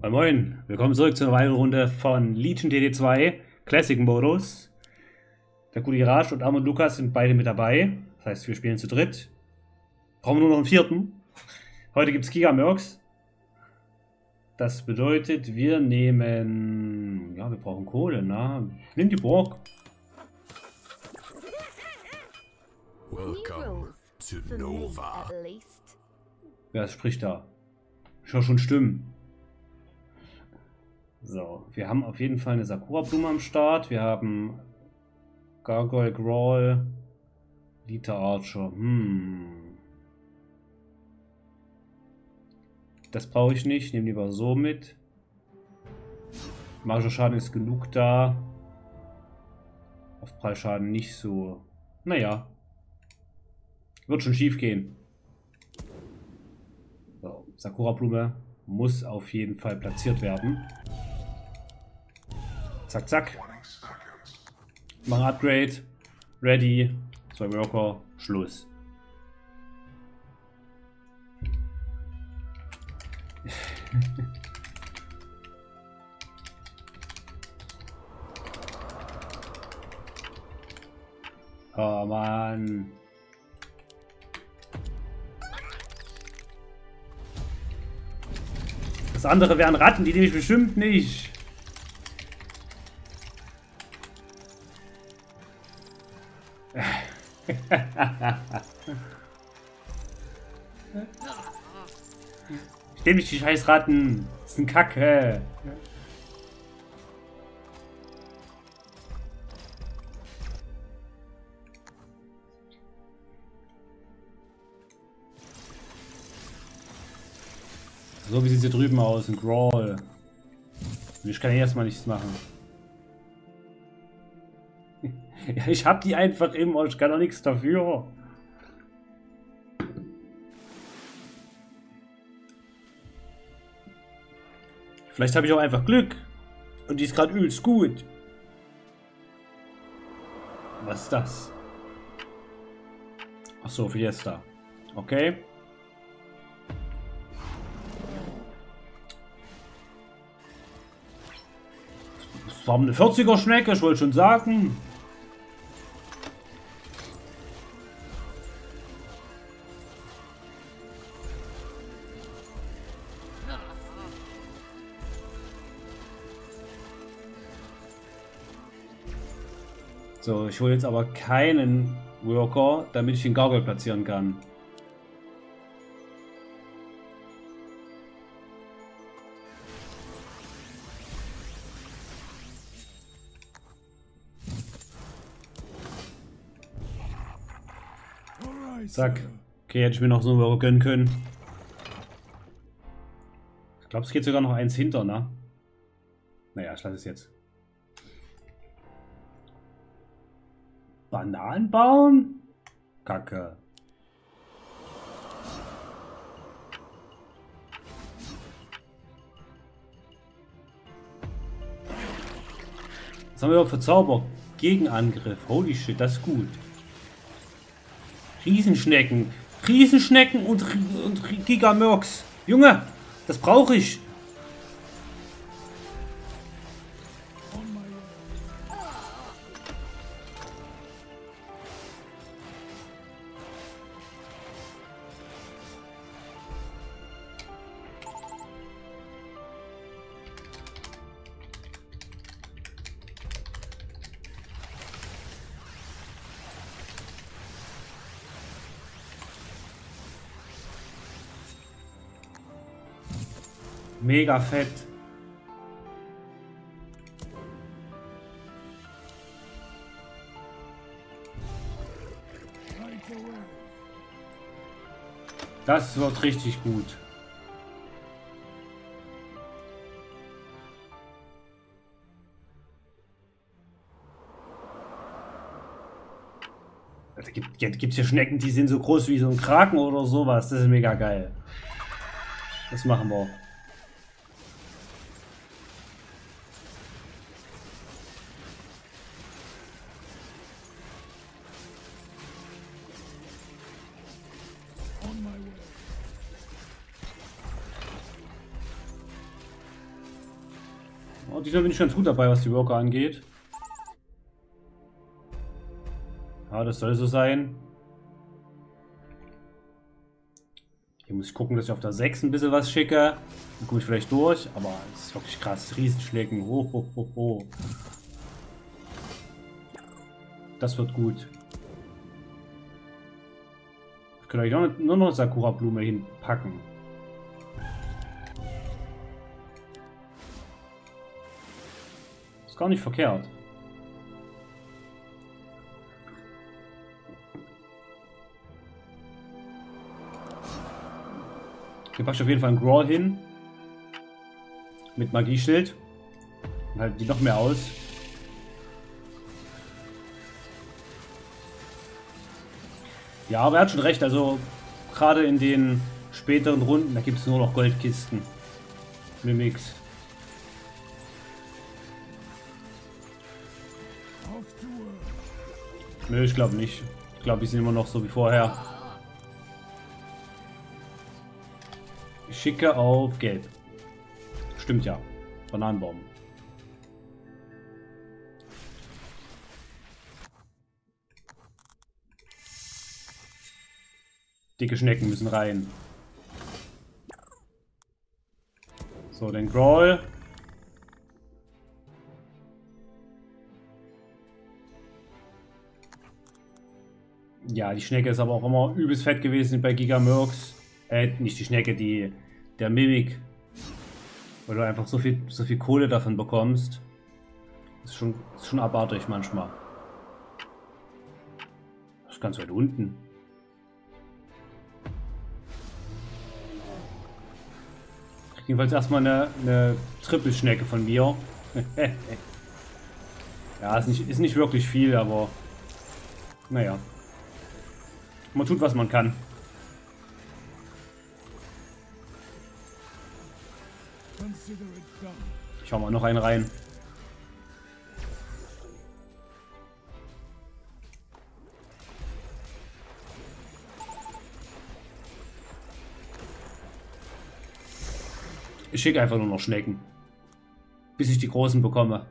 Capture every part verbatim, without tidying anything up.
Moin Moin, willkommen zurück zu einer weiteren Runde von Legion T D zwei Classic Modus. Der gute Iraj und Amonlukas sind beide mit dabei. Das heißt, wir spielen zu dritt. Brauchen wir nur noch einen vierten. Heute gibt es Gigamerks. Das bedeutet, wir nehmen... Ja, wir brauchen Kohle, na? Nimm die Burg. Welcome to Nova. Wer spricht da? Ich höre schon Stimmen. So, wir haben auf jeden Fall eine Sakura-Blume am Start. Wir haben Gargoyle Grawl, Lita Archer. Hm. Das brauche ich nicht. Nehme lieber so mit. Majo-Schaden ist genug da. Auf Prallschaden nicht so. Naja. Wird schon schief gehen. So, Sakura-Blume muss auf jeden Fall platziert werden. Zack, zack. Machen Upgrade. Ready. Zwei Worker. Schluss. Oh Mann. Das andere wären Ratten, die nehme ich bestimmt nicht. Ich nehme nicht die scheiß Ratten. Das ist ein Kacke. So, wie sieht es hier drüben aus? Ein Grawl. Ich kann hier erstmal nichts machen. Ja, ich hab die einfach immer, ich kann doch nichts dafür. Vielleicht habe ich auch einfach Glück. Und die ist gerade übelst gut. Was ist das? Achso, Fiesta. Okay. Das war eine vierziger-Schnecke, ich wollte schon sagen. So, ich hole jetzt aber keinen Worker, damit ich den Gargoyle platzieren kann. Zack. Okay, hätte ich mir noch so einen Worker gönnen können. Ich glaube, es geht sogar noch eins hinter, ne? Naja, ich lasse es jetzt. Bananen bauen? Kacke. Was haben wir überhaupt für Zauber? Gegenangriff. Holy shit, das ist gut. Riesenschnecken. Riesenschnecken und, und Gigamerks. Junge, das brauche ich. Mega fett. Das wird richtig gut. Also gibt es hier Schnecken, die sind so groß wie so ein Kraken oder sowas. Das ist mega geil. Das machen wir auch. Oh, diesmal bin ich ganz gut dabei, was die Worker angeht. Ja, das soll so sein. Hier muss ich gucken, dass ich auf der sechs ein bisschen was schicke. Dann komme ich vielleicht durch, aber es ist wirklich krass. Riesenschlägen. Ho, ho, ho, ho. Das wird gut. Ich könnte eigentlich nur noch Sakura-Blume hinpacken. Ist gar nicht verkehrt. Hier passt auf jeden Fall ein Grawl hin. Mit Magieschild. Und halten die noch mehr aus. Ja, aber er hat schon recht. Also, gerade in den späteren Runden, da gibt es nur noch Goldkisten. Mimics. Nö, ich glaube nicht. Ich glaube, die sind immer noch so wie vorher. Ich schicke auf Gelb. Stimmt ja. Bananenbaum. Dicke Schnecken müssen rein. So, den Growl. Ja, die Schnecke ist aber auch immer übelst fett gewesen bei Gigamurks. Äh, nicht die Schnecke, die der Mimik. Weil du einfach so viel, so viel Kohle davon bekommst. Das ist schon, das ist schon abartig manchmal. Das ist ganz weit unten. Jedenfalls erstmal eine, eine Trippelschnecke von mir. Ja, ist nicht, ist nicht wirklich viel, aber naja. Man tut, was man kann. Ich hau mal noch einen rein. Ich schicke einfach nur noch Schnecken, bis ich die großen bekomme.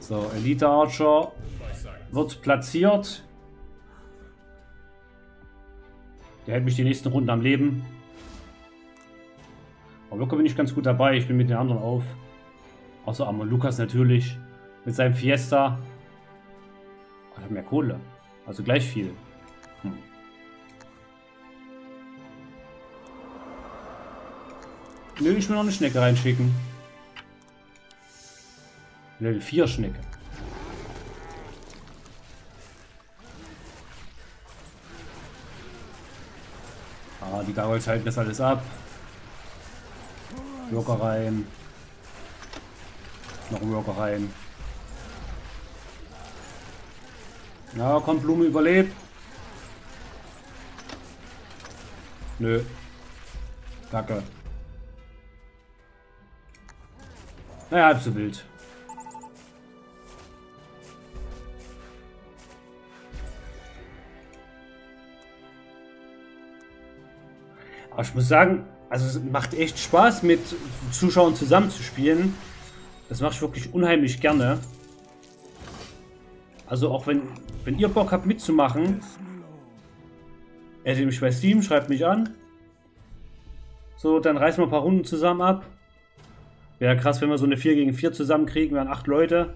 So, Elite Archer wird platziert. Der hält mich die nächsten Runden am Leben. Aber locker bin ich ganz gut dabei. Ich bin mit den anderen auf. Außer Amonlukas natürlich. Mit seinem Fiesta. Oh, hat mehr Kohle. Also gleich viel. Hm. Nö, ich will noch eine Schnecke reinschicken. Level vier Schnecke. Ah, die Gargoyles halten das alles ab. Worker rein. Noch ein Worker rein. Na, komm, Blume, überlebt. Nö. Kacke. Naja, halb so wild. Aber ich muss sagen, also es macht echt Spaß, mit Zuschauern zusammenzuspielen. Das mache ich wirklich unheimlich gerne. Also auch wenn, wenn ihr Bock habt mitzumachen, erdet mich bei Steam, schreibt mich an. So, dann reißen wir ein paar Runden zusammen ab. Wäre krass, wenn wir so eine vier gegen vier zusammenkriegen, wären acht Leute.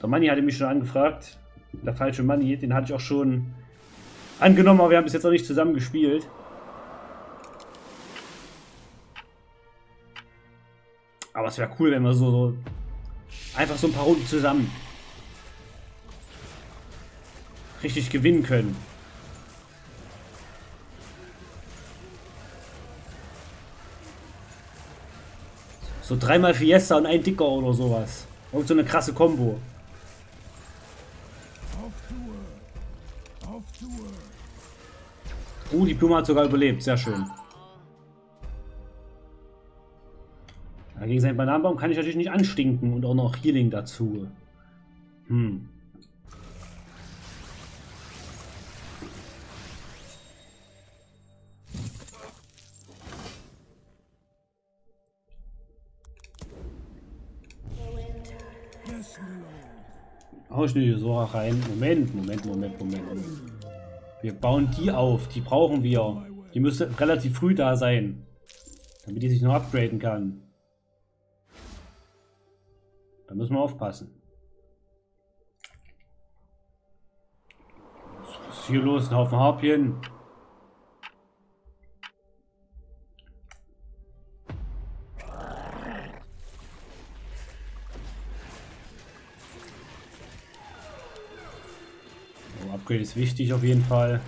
Der Manni hatte mich schon angefragt. Der falsche Manni, den hatte ich auch schon angenommen, aber wir haben bis jetzt noch nicht zusammen gespielt. Aber es wäre cool, wenn wir so... so einfach so ein paar Runden zusammen richtig gewinnen können. So dreimal Fiesta und ein Dicker oder sowas. Irgend so eine krasse Kombo. Oh, die Blume hat sogar überlebt. Sehr schön. Gegen seinen Bananenbaum kann ich natürlich nicht anstinken und auch noch Healing dazu. Hm. Hau ich eine Jesora rein. Moment, Moment, Moment, Moment. Wir bauen die auf. Die brauchen wir. Die müsste relativ früh da sein. Damit die sich noch upgraden kann. Da müssen wir aufpassen. Was ist hier los? Ein Haufen Harpien. Oh, Upgrade ist wichtig auf jeden Fall.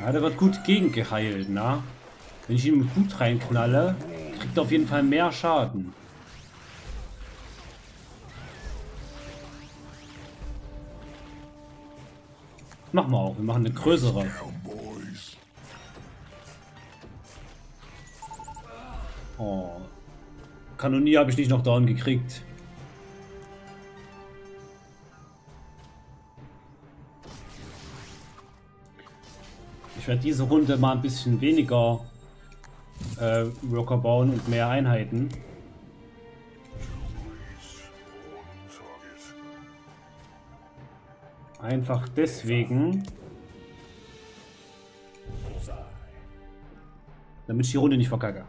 Ja, der wird gut gegengeheilt, na? Wenn ich ihm gut reinknalle, kriegt er auf jeden Fall mehr Schaden. Das machen wir auch, wir machen eine größere. Oh. Kanonier habe ich nicht noch down gekriegt. Ich werde diese Runde mal ein bisschen weniger äh, Worker bauen und mehr Einheiten. Einfach deswegen, damit ich die Runde nicht verkacke.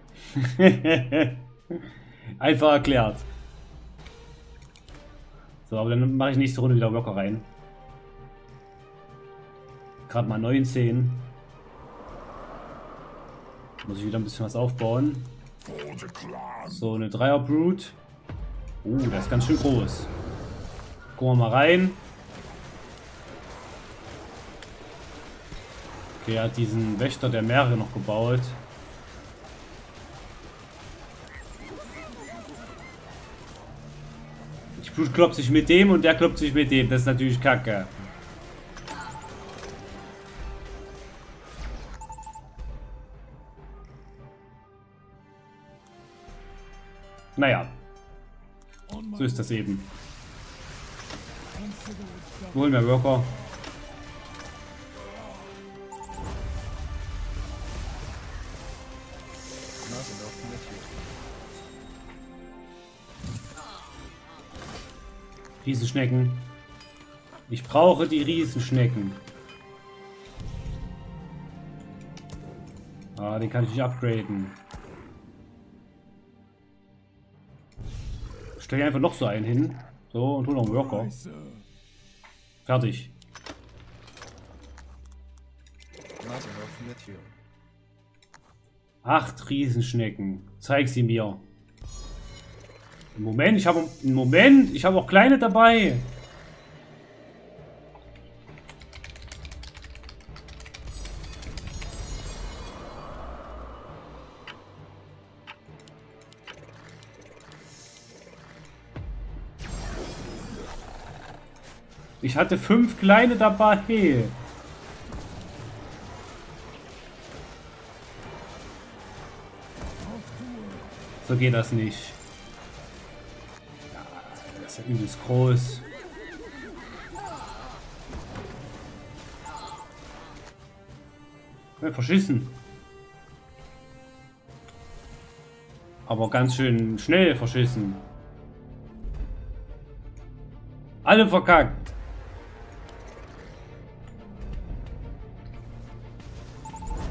Einfach erklärt. So, aber dann mache ich nächste Runde wieder Worker rein. Gerade mal neunzehn. Muss ich wieder ein bisschen was aufbauen. So, eine Dreier-Brute. Uh, das ist ganz schön groß. Gucken wir mal rein. Okay, er hat diesen Wächter der Meere noch gebaut. Die Brute kloppt sich mit dem und der kloppt sich mit dem. Das ist natürlich kacke. Naja, so ist das eben. Wir holen mehr Worker. Riesenschnecken. Ich brauche die Riesenschnecken. Ah, den kann ich nicht upgraden. Stell einfach noch so einen hin. So, und hol noch einen Worker. Fertig. Acht Riesenschnecken. Zeig sie mir. Moment, ich habe Moment, ich habe auch kleine dabei. Ich hatte fünf kleine dabei. So geht das nicht. Ja, das ist ja übelst groß. Ja, verschissen. Aber ganz schön schnell verschissen. Alle verkackt.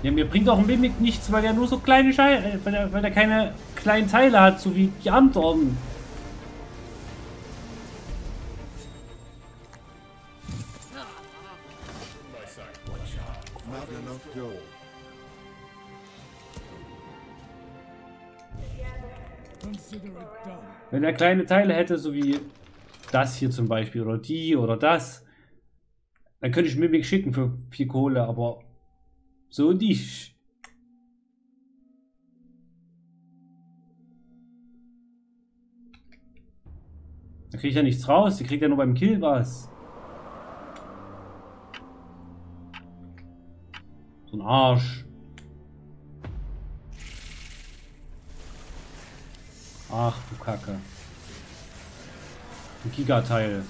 Ja, mir bringt auch ein Mimik nichts, weil er nur so kleine Schei weil, er, weil er keine kleinen Teile hat, so wie die anderen. Wenn er kleine Teile hätte, so wie das hier zum Beispiel oder die oder das, dann könnte ich Mimik schicken für viel Kohle, aber so nicht. Da kriege ich ja nichts raus, die kriegt ja nur beim Kill was. So ein Arsch. Ach du Kacke. Ein Gigateil.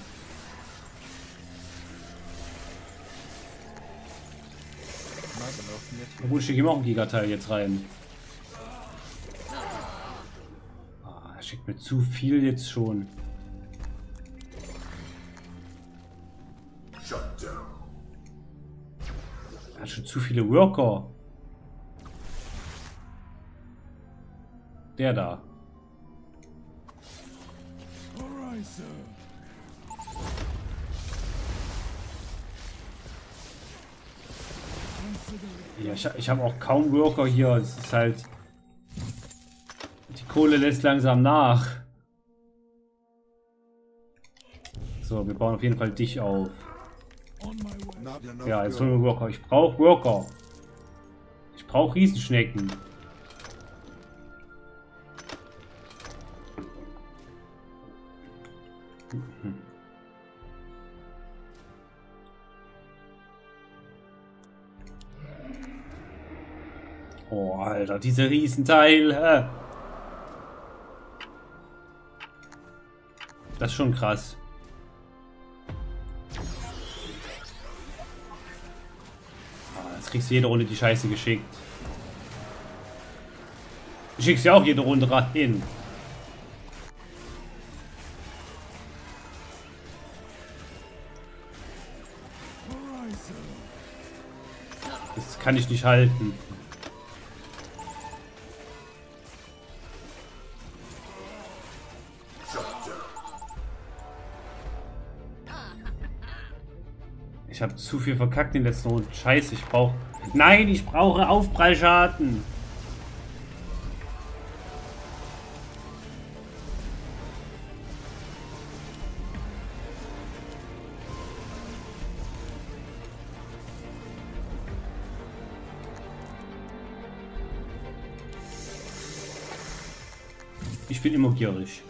Obwohl, ich schicke ihm auch einen Gigateil jetzt rein. Ah, er schickt mir zu viel jetzt schon. Er hat schon zu viele Worker. Der da. Ja, ich, ich habe auch kaum Worker hier. Es ist halt... Die Kohle lässt langsam nach. So, wir bauen auf jeden Fall dich auf. Ja, jetzt holen wir Worker. Ich brauche Worker. Ich brauche Riesenschnecken. Oh, Alter, diese Riesenteile. Das ist schon krass. Ah, jetzt kriegst du jede Runde die Scheiße geschickt. Du schickst ja auch jede Runde rein. Das kann ich nicht halten. Ich habe zu viel verkackt in den letzten Runden. Scheiße, ich brauche... Nein, ich brauche Aufprallschaden. Ich bin immer gierig.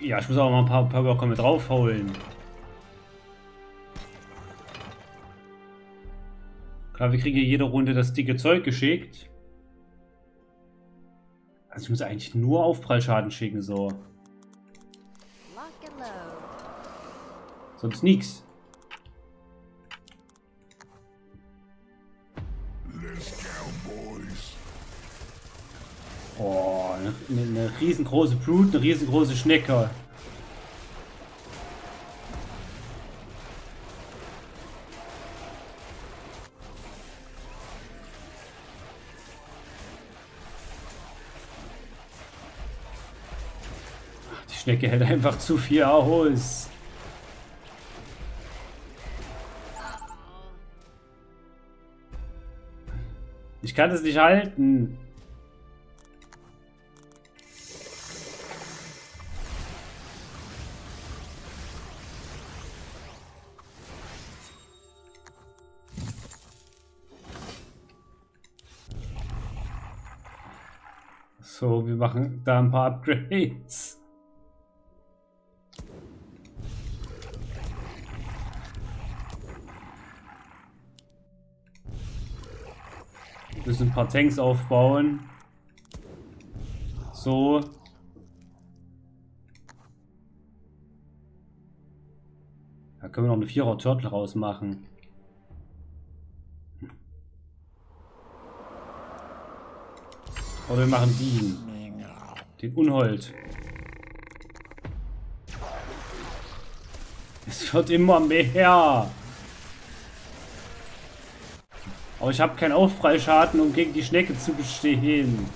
Ja, ich muss auch mal ein paar, paar Worker mit draufholen. Klar, wir kriegen ja jede Runde das dicke Zeug geschickt. Also ich muss eigentlich nur Aufprallschaden schicken, so. Sonst nichts. Oh, eine, eine riesengroße Brut, eine riesengroße Schnecke. Ach, die Schnecke hält einfach zu viel aus. Ich kann es nicht halten. So, wir machen da ein paar Upgrades. Wir müssen ein paar Tanks aufbauen. So. Da können wir noch eine Vierer Turtle rausmachen. Oder wir machen die. Den Unhold. Es wird immer mehr. Aber ich habe keinen Aufprallschaden, um gegen die Schnecke zu bestehen.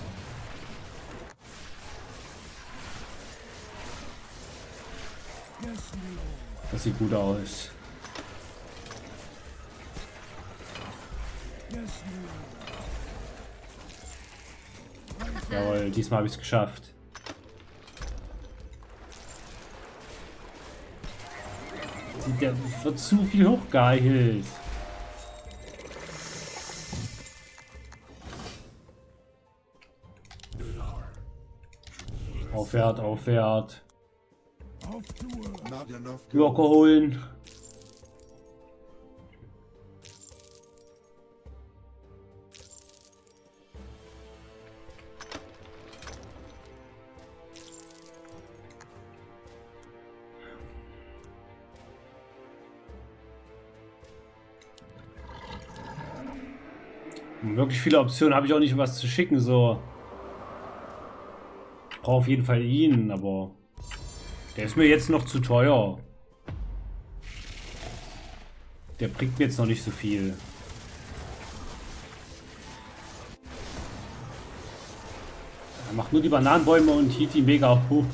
Das sieht gut aus. Jawohl, diesmal habe ich es geschafft. Der wird zu viel hochgeheilt. Aufwärts, aufwärts. Glocke holen. Wirklich viele Optionen habe ich auch nicht, was zu schicken, so. Ich brauche auf jeden Fall ihn, aber der ist mir jetzt noch zu teuer. Der bringt mir jetzt noch nicht so viel. Er macht nur die Bananenbäume und hielt die mega hoch.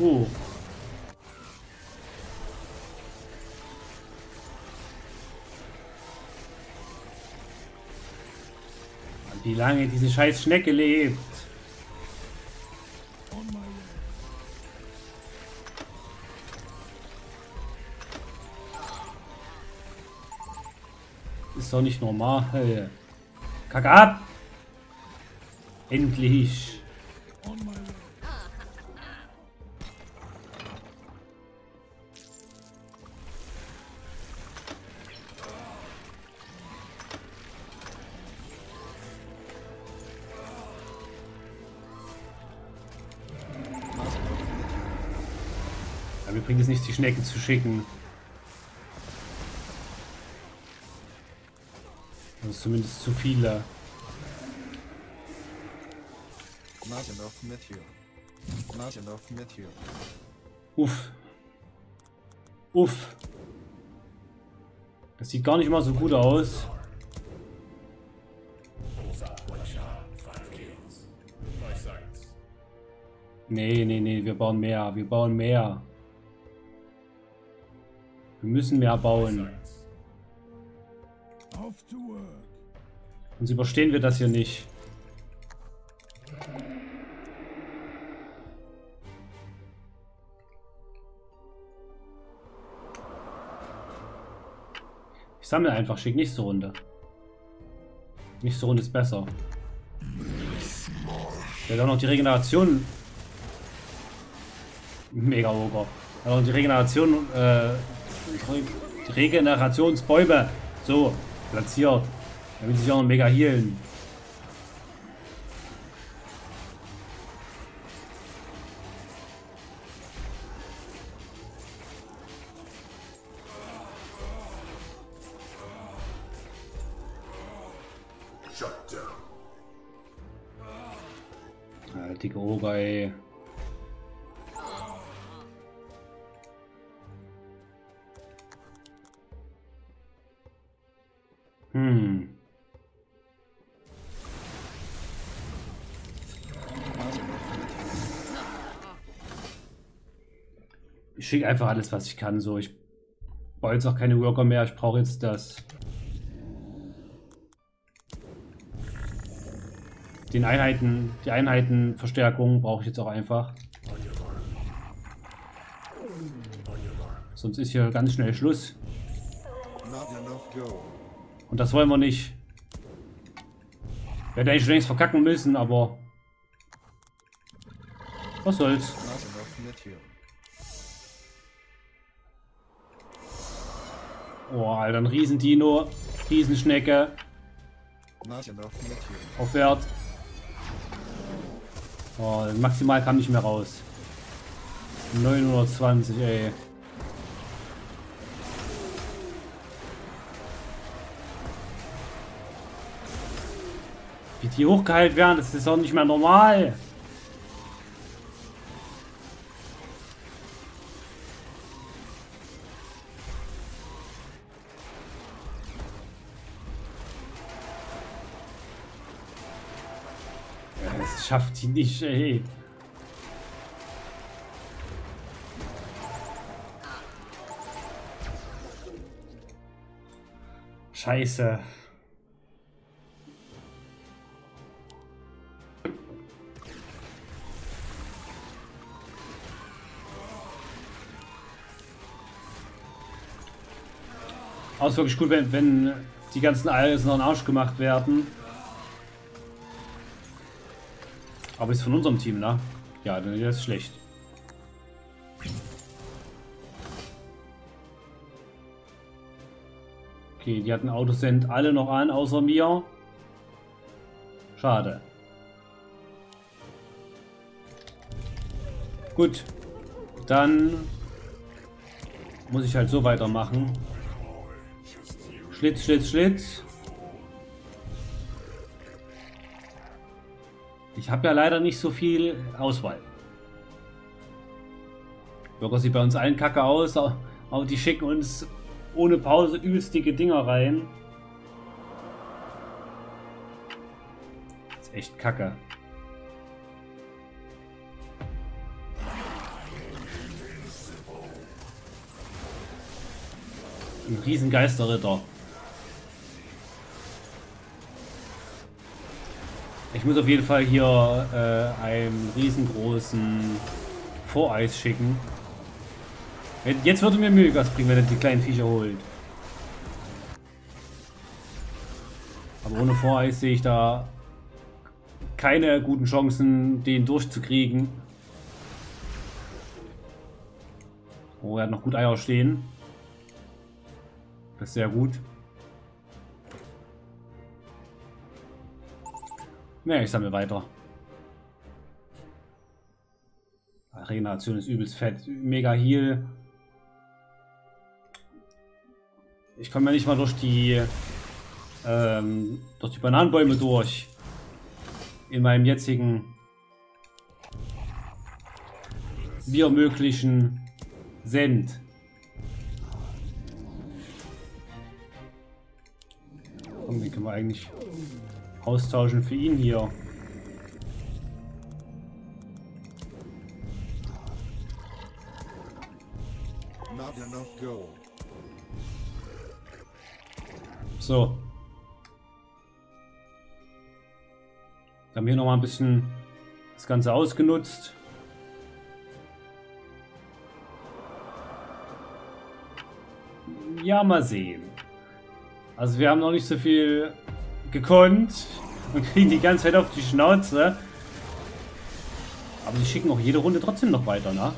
Wie lange diese scheiß Schnecke lebt. Ist doch nicht normal. Kack ab! Endlich! Mir bringt es nichts, die Schnecken zu schicken. Also zumindest zu viele. Uff. Uff. Das sieht gar nicht mal so gut aus. Nee, nee, nee, wir bauen mehr, wir bauen mehr. Wir müssen mehr bauen. Sonst überstehen wir das hier nicht. Ich sammle einfach, schick nächste Runde. Nächste Runde ist besser. Der hat auch noch die Regeneration. Mega Oger. Der hat auch noch die Regeneration. Äh, Die Regenerationsbäume so platziert, damit sie sich auch noch mega healen. Ah, dicke Oger, ey. Hm. Ich schicke einfach alles, was ich kann. So, ich brauche jetzt auch keine Worker mehr. Ich brauche jetzt das. Den Einheiten, die Einheitenverstärkung brauche ich jetzt auch einfach. Sonst ist hier ganz schnell Schluss. Und das wollen wir nicht. Ich hätte eigentlich schon längst verkacken müssen, aber was soll's. Oh, Alter, ein Riesendino. Riesenschnecke. Auf Wert. Oh, maximal kam nicht mehr raus. neunhundertzwanzig, ey. Wie die hochgehalten werden, das ist doch nicht mehr normal. Das schafft die nicht, ey. Scheiße. Aber es ist wirklich gut, wenn, wenn die ganzen Algen noch in den Arsch gemacht werden. Aber ist von unserem Team, ne? Ja, dann ist das schlecht. Okay, die hatten Autosend alle noch an, außer mir. Schade. Gut. Dann muss ich halt so weitermachen. Schlitz, Schlitz, Schlitz. Ich habe ja leider nicht so viel Auswahl. Bürger sieht bei uns allen kacke aus, aber die schicken uns ohne Pause übelst dicke Dinger rein. Das ist echt kacke. Ein riesen Geisterritter. Ich muss auf jeden Fall hier äh, einen riesengroßen Voreis schicken. Jetzt würde mir Müllgas bringen, wenn er die kleinen Viecher holt. Aber ohne Voreis sehe ich da keine guten Chancen, den durchzukriegen. Oh, er hat noch gut Eier stehen. Das ist sehr gut. Ne, ich sammle weiter. Regeneration ist übelst fett. Mega Heal. Ich komme ja nicht mal durch die ähm, durch die Bananenbäume durch. In meinem jetzigen wir möglichen Send. Und den können wir eigentlich austauschen für ihn hier. So. Dann haben wir noch mal ein bisschen das Ganze ausgenutzt. Ja, mal sehen. Also wir haben noch nicht so viel gekonnt und kriegen die ganze Zeit auf die Schnauze. Aber die schicken auch jede Runde trotzdem noch weiter, ne?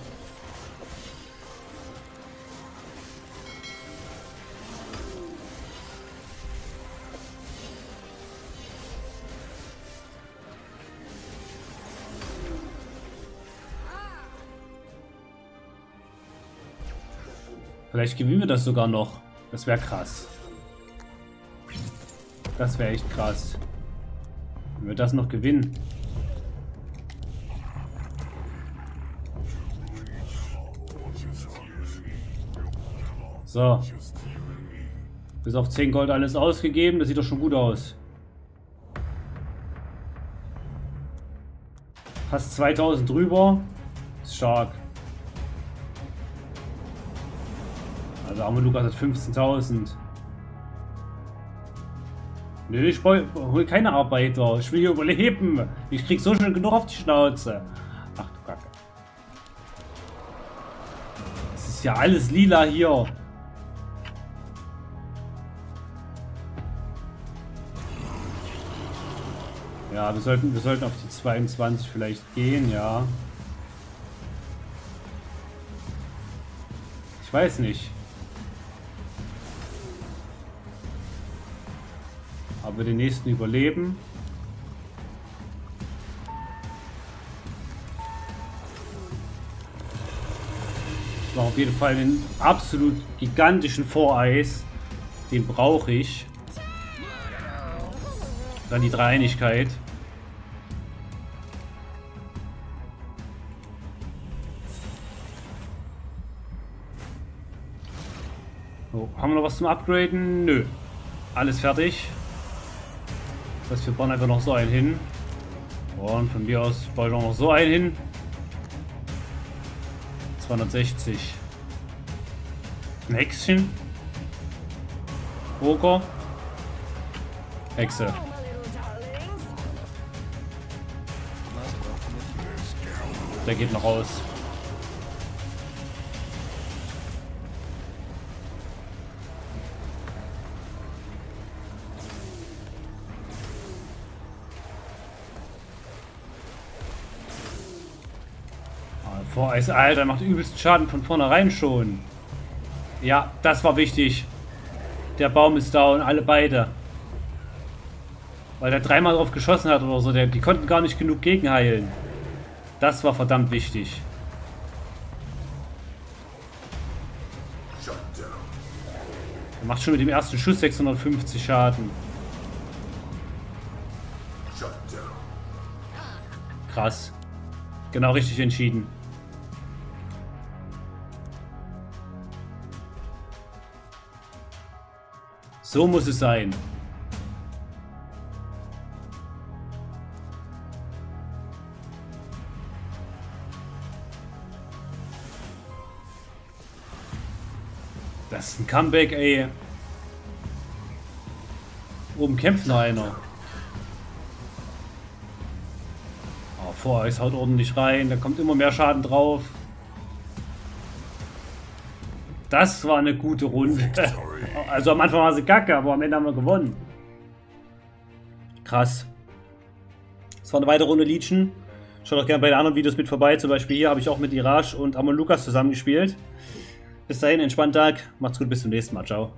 Vielleicht gewinnen wir das sogar noch. Das wäre krass. Das wäre echt krass. Wenn wir das noch gewinnen. So. Bis auf zehn Gold alles ausgegeben. Das sieht doch schon gut aus. Fast zweitausend drüber. Ist stark. Also Amonlukas hat fünfzehntausend. Nö, nee, ich hol keine Arbeiter. Ich will hier überleben. Ich krieg so schon genug auf die Schnauze. Ach du Kacke. Es ist ja alles lila hier. Ja, wir sollten, wir sollten auf die zweiundzwanzig vielleicht gehen, ja. Ich weiß nicht. Aber den nächsten überleben. Ich mache auf jeden Fall den absolut gigantischen Voreis. Den brauche ich. Dann die Dreieinigkeit. So, haben wir noch was zum Upgraden? Nö. Alles fertig. Das heißt, wir bauen einfach noch so einen hin. Und von mir aus baue ich auch noch so einen hin. zweihundertsechzig. Ein Hexchen. Poker. Hexe. Der geht noch raus. Voreis, Alter, macht übelst Schaden von vornherein schon. Ja, das war wichtig. Der Baum ist down, alle beide. Weil der dreimal drauf geschossen hat oder so, der, die konnten gar nicht genug gegenheilen. Das war verdammt wichtig. Er macht schon mit dem ersten Schuss sechshundertfünfzig Schaden. Krass. Genau richtig entschieden. So muss es sein. Das ist ein Comeback, ey. Oben kämpft noch einer. Oh, Voreis haut ordentlich rein. Da kommt immer mehr Schaden drauf. Das war eine gute Runde. Also am Anfang war sie kacke, aber am Ende haben wir gewonnen. Krass. Das war eine weitere Runde Legion. Schaut doch gerne bei den anderen Videos mit vorbei. Zum Beispiel hier habe ich auch mit Iraj und Amonlukas zusammengespielt. Bis dahin, entspannten Tag. Macht's gut, bis zum nächsten Mal. Ciao.